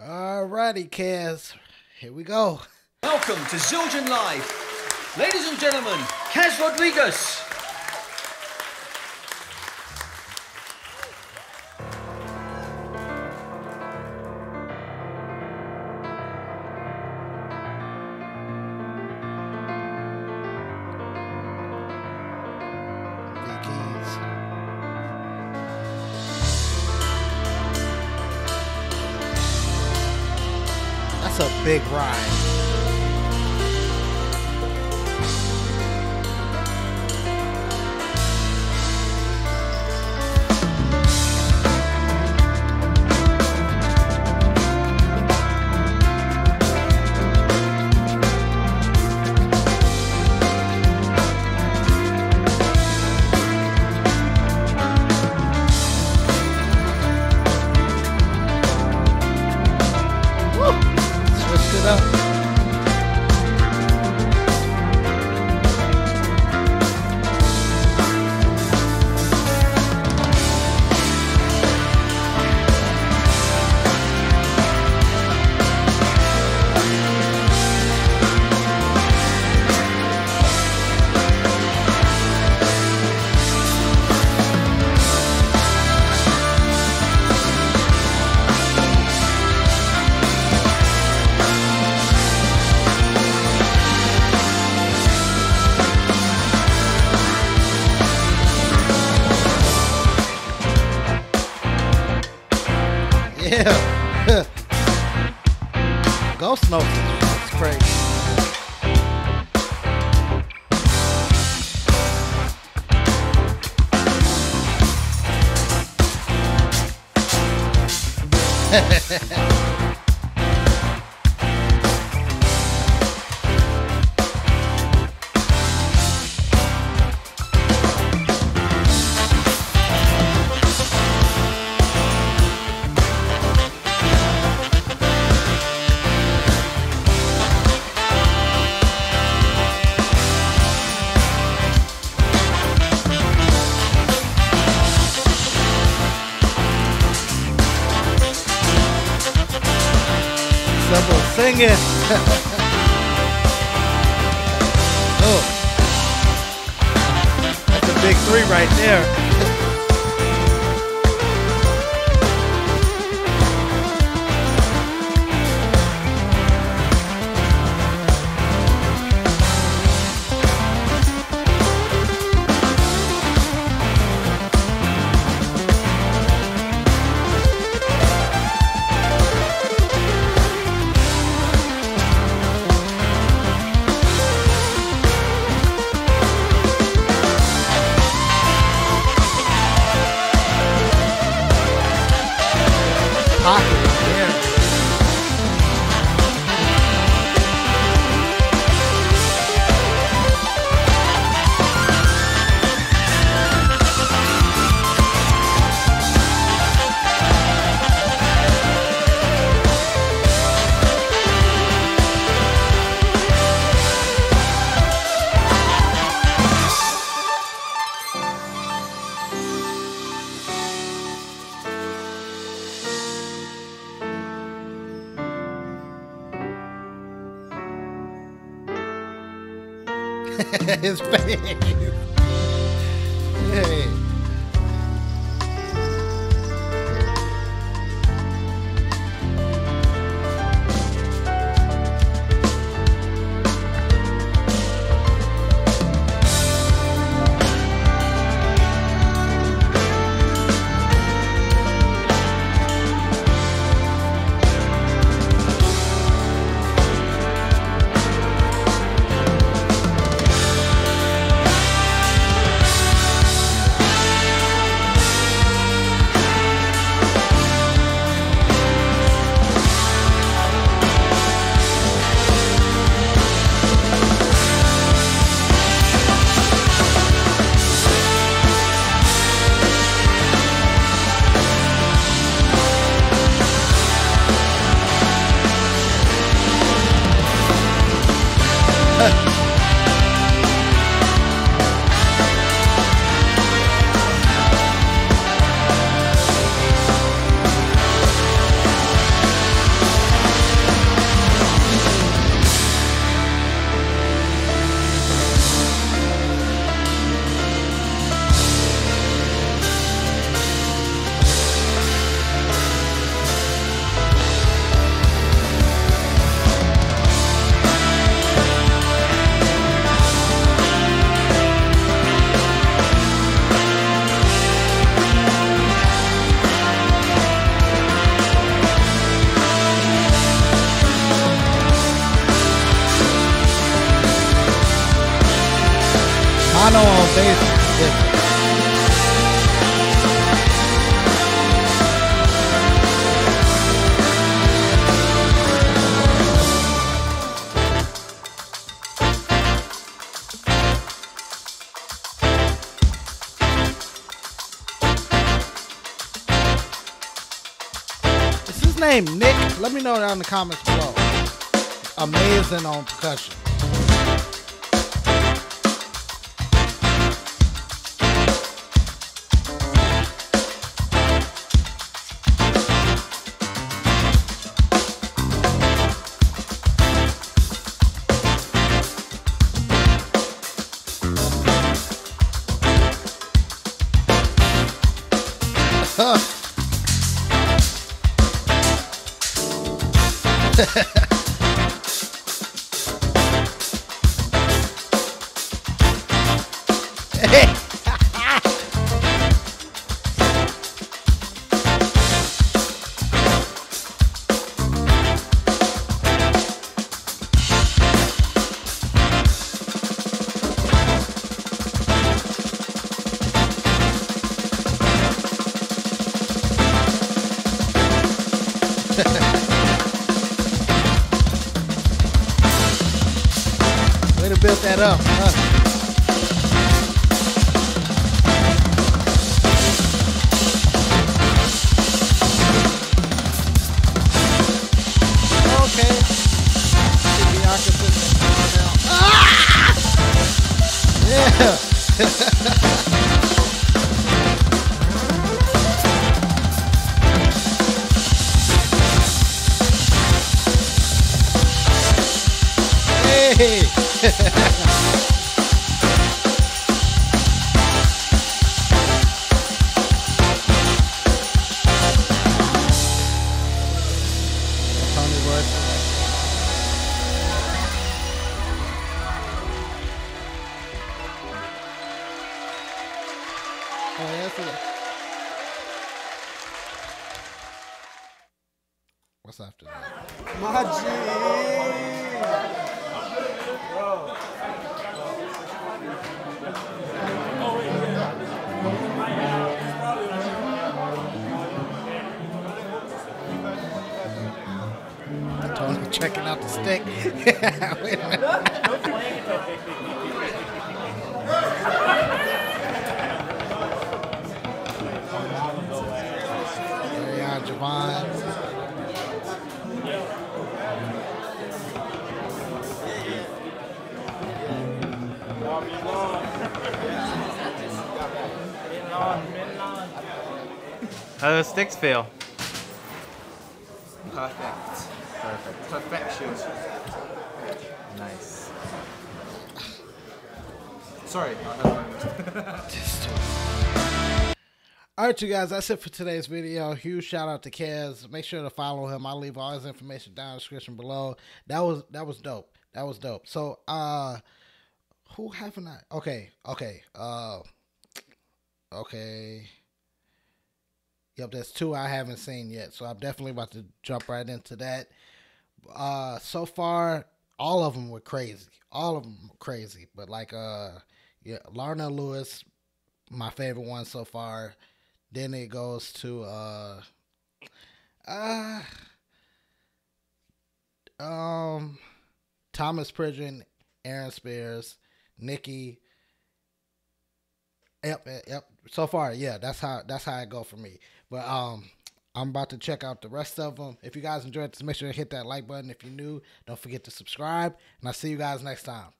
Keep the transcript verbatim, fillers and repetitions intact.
Alrighty, Kaz. Here we go. Welcome to Zildjian Live. Ladies and gentlemen, Kaz Rodriguez. That's a big ride. Yeah. Ghost notes. That's crazy. Sing it. Oh, that's a big three right there. His face. Hey. no, they... they Nick, let me know down in the comments below. Amazing on percussion. Up, huh? Okay. Ah! Yeah. What's after that? My G. I told him checking out the stick. Wait a minute. Javon. How do the sticks feel? Perfect. Perfect. Perfection. Nice. Sorry. Alright you guys, that's it for today's video. Huge shout out to Kaz. Make sure to follow him. I'll leave all his information down in the description below. That was that was dope. That was dope. So uh who haven't I okay, okay, uh okay. Yep, that's two I haven't seen yet. So I'm definitely about to jump right into that. Uh so far, all of them were crazy. All of them were crazy. But like uh yeah, Larnell Lewis, my favorite one so far. Then it goes to uh, uh, um, Thomas Pridgen, Aaron Spears, Nikki. Yep, yep. So far, yeah, that's how that's how it go for me. But um, I'm about to check out the rest of them. If you guys enjoyed this, make sure to hit that like button. If you're new, don't forget to subscribe. And I'll see you guys next time.